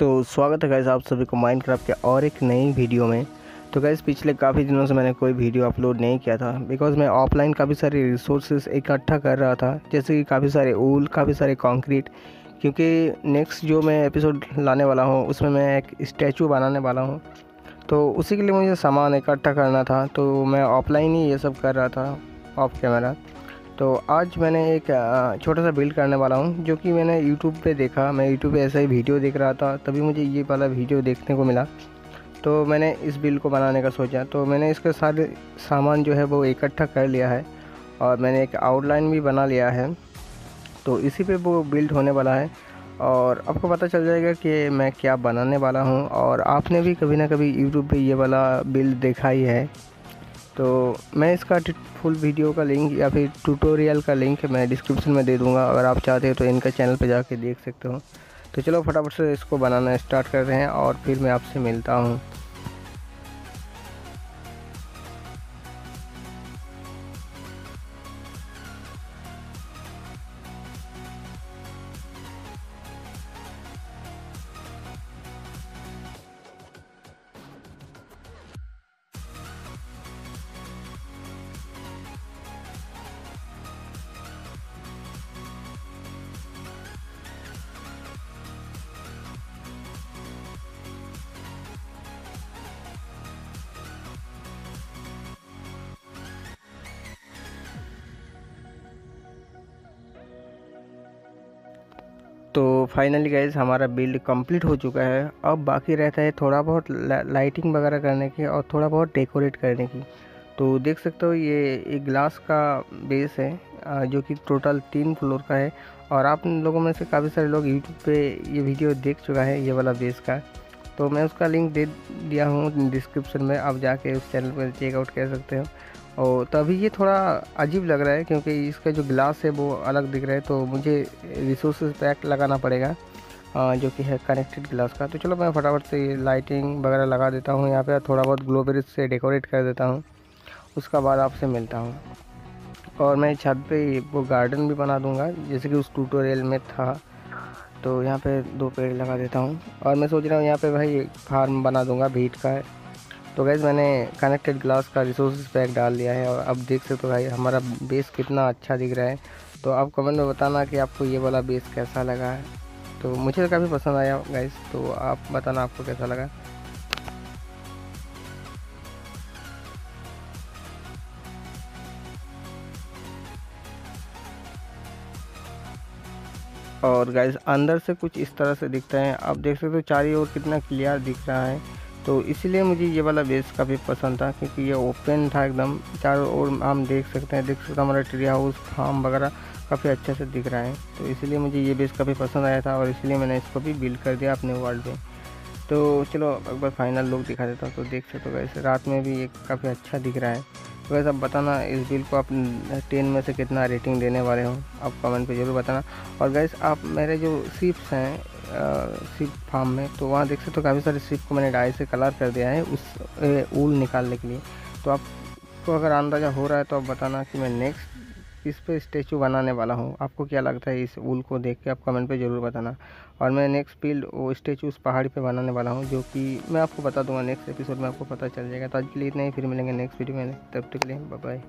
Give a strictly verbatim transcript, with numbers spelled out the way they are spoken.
तो स्वागत है गाइस आप सभी को माइनक्राफ्ट के और एक नई वीडियो में। तो गाइस पिछले काफ़ी दिनों से मैंने कोई वीडियो अपलोड नहीं किया था बिकॉज़ मैं ऑफलाइन काफ़ी सारे रिसोर्सेज इकट्ठा कर रहा था, जैसे कि काफ़ी सारे ऊल, काफ़ी सारे कंक्रीट, क्योंकि नेक्स्ट जो मैं एपिसोड लाने वाला हूँ उसमें मैं एक स्टैचू बनाने वाला हूँ, तो उसी के लिए मुझे सामान इकट्ठा करना था। तो मैं ऑफलाइन ही ये सब कर रहा था ऑफ कैमरा। तो आज मैंने एक छोटा सा बिल्ड करने वाला हूँ जो कि मैंने YouTube पे देखा। मैं YouTube पे ऐसा ही वीडियो देख रहा था, तभी मुझे ये वाला वीडियो देखने को मिला, तो मैंने इस बिल्ड को बनाने का सोचा। तो मैंने इसके सारे सामान जो है वो इकट्ठा कर लिया है और मैंने एक आउटलाइन भी बना लिया है, तो इसी पे वो बिल्ड होने वाला है और आपको पता चल जाएगा कि मैं क्या बनाने वाला हूँ। और आपने भी कभी ना कभी यूट्यूब पर ये वाला बिल्ड देखा ही है, तो मैं इसका फुल वीडियो का लिंक या फिर ट्यूटोरियल का लिंक मैं डिस्क्रिप्शन में दे दूंगा, अगर आप चाहते हो तो इनका चैनल पे जाके देख सकते हो। तो चलो फटाफट से इसको बनाना स्टार्ट करते हैं और फिर मैं आपसे मिलता हूँ। तो फाइनली गाइस हमारा बिल्ड कंप्लीट हो चुका है। अब बाकी रहता है थोड़ा बहुत लाइटिंग वगैरह करने की और थोड़ा बहुत डेकोरेट करने की। तो देख सकते हो ये एक ग्लास का बेस है जो कि टोटल तीन फ्लोर का है, और आप लोगों में से काफ़ी सारे लोग यूट्यूब पे ये वीडियो देख चुका है ये वाला बेस का, तो मैं उसका लिंक दे दिया हूँ डिस्क्रिप्शन में, आप जाके उस चैनल पर चेकआउट कर सकते हो। और तभी ये थोड़ा अजीब लग रहा है क्योंकि इसका जो ग्लास है वो अलग दिख रहा है, तो मुझे रिसोर्सेज पैक लगाना पड़ेगा जो कि है कनेक्टेड ग्लास का। तो चलो मैं फटाफट से ये लाइटिंग वगैरह लगा देता हूँ यहाँ पे, थोड़ा बहुत ग्लोबेरिज से डेकोरेट कर देता हूँ, उसका बाद आपसे मिलता हूँ। और मैं छत पे वो गार्डन भी बना दूँगा जैसे कि उस ट्यूटोरियल में था। तो यहाँ पर दो पेड़ लगा देता हूँ और मैं सोच रहा हूँ यहाँ पर भाई फार्म बना दूँगा भीट का। तो गाइस मैंने कनेक्टेड ग्लास का रिसोर्स पैक डाल लिया है और अब देख सकते हो तो भाई हमारा बेस कितना अच्छा दिख रहा है। तो आप कमेंट में बताना कि आपको ये वाला बेस कैसा लगा है, तो मुझे काफ़ी पसंद आया गाइस, तो आप बताना आपको कैसा लगा। और गाइस अंदर से कुछ इस तरह से दिखता है, आप देख सकते हो तो चारों ओर कितना क्लियर दिख रहा है, तो इसलिए मुझे ये वाला बेस काफ़ी पसंद था क्योंकि ये ओपन था एकदम, चारों ओर हम देख सकते हैं। देख सकते हमारा ट्री हाउस, फार्म वगैरह काफ़ी अच्छे से दिख रहा है, तो इसलिए मुझे ये बेस काफ़ी पसंद आया था और इसलिए मैंने इसको भी बिल्ड कर दिया अपने वर्ल्ड में। तो चलो एक बार फाइनल लुक दिखा देता हूँ। तो देख सकते हो वैसे रात में भी ये काफ़ी अच्छा दिख रहा है। तो वैसे आप बताना इस बिल्ड को आप टेन में से कितना रेटिंग देने वाले हो, आप कमेंट पे जरूर बताना। और गाइस आप मेरे जो शिप्स हैं शिप फार्म में, तो वहाँ देख सकते हो तो काफ़ी सारे शिप को मैंने डाई से कलर कर दिया है उस ऊल निकालने के लिए। तो आपको अगर अंदाज़ा हो रहा है तो आप बताना कि मैं नेक्स्ट इस पे स्टैचू बनाने वाला हूँ, आपको क्या लगता है इस ऊल को देख के, आप कमेंट पे जरूर बताना। और मैं नेक्स्ट बिल्ड वो स्टैचू उस पहाड़ी पे बनाने वाला हूँ जो कि मैं आपको बता दूँगा नेक्स्ट एपिसोड में, आपको पता चल जाएगा। तो आज के लिए इतना ही, फिर मिलेंगे नेक्स्ट वीडियो में, तब तक के लिए बाय बाय।